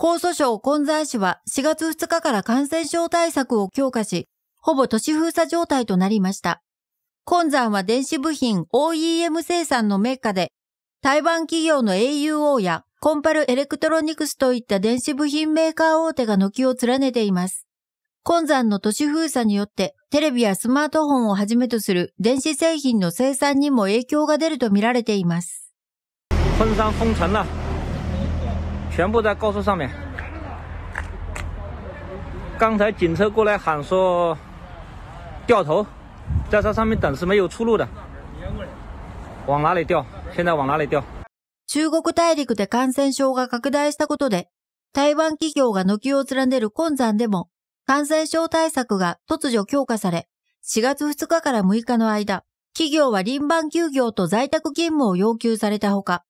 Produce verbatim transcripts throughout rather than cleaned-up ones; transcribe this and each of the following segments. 江蘇省混山市はしがつふつかから感染症対策を強化し、ほぼ都市封鎖状態となりました。混山は電子部品 オーイーエム 生産のメッカで、台湾企業の エーユーオー やコンパルエレクトロニクスといった電子部品メーカー大手が軒を連ねています。混山の都市封鎖によって、テレビやスマートフォンをはじめとする電子製品の生産にも影響が出ると見られています。昆山封城了。全部在高速上面。刚才警车过来喊说掉头，在这上面等是没有出路的。往哪里掉？现在往哪里掉？中国大陸で感染症が拡大したことで、台湾企業が軒を連ねる昆山でも感染症対策が突如強化され、しがつふつかからむいかの間、企業は輪番休業と在宅勤務を要求されたほか、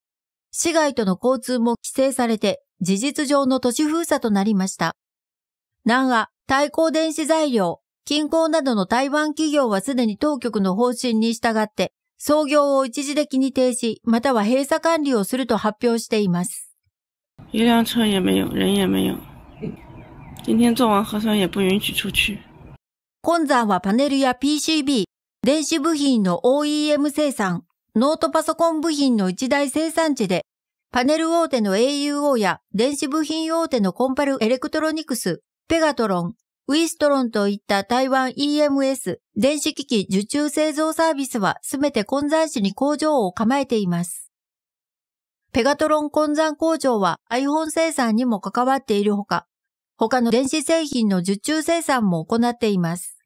市外との交通も規制されて、事実上の都市封鎖となりました。南亜、対抗電子材料、近郊などの台湾企業はすでに当局の方針に従って、操業を一時的に停止、または閉鎖管理をすると発表しています。一辆車也没有、人也没有。今天做完核酸也不允许出去。混山はパネルや ピーシービー、電子部品の オーイーエム 生産、ノートパソコン部品の一大生産地で、パネル大手の エーユーオー や電子部品大手のコンパルエレクトロニクス、ペガトロン、ウィストロンといった台湾 イーエムエス、電子機器受注製造サービスはすべて混山市に工場を構えています。ペガトロン混山工場は iPhone 生産にも関わっているほか、他の電子製品の受注生産も行っています。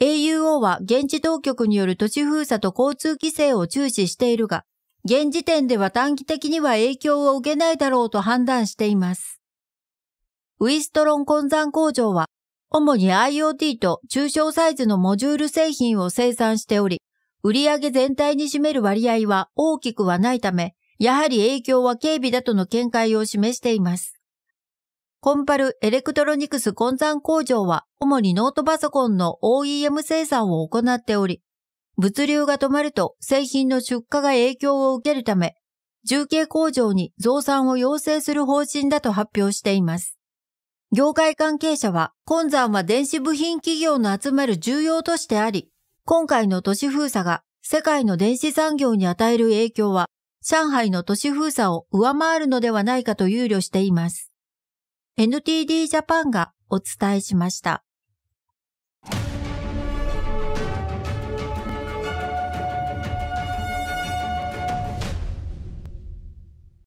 エーユーオー は現地当局による都市封鎖と交通規制を注視しているが、現時点では短期的には影響を受けないだろうと判断しています。ウィストロン混山工場は、主に IoT と中小サイズのモジュール製品を生産しており、売上全体に占める割合は大きくはないため、やはり影響は軽微だとの見解を示しています。コンパルエレクトロニクス混山工場は主にノートパソコンの オーイーエム 生産を行っており、物流が止まると製品の出荷が影響を受けるため、重慶工場に増産を要請する方針だと発表しています。業界関係者は、混山は電子部品企業の集まる重要都市であり、今回の都市封鎖が世界の電子産業に与える影響は、上海の都市封鎖を上回るのではないかと憂慮しています。エヌティーディー ジャパンがお伝えしました。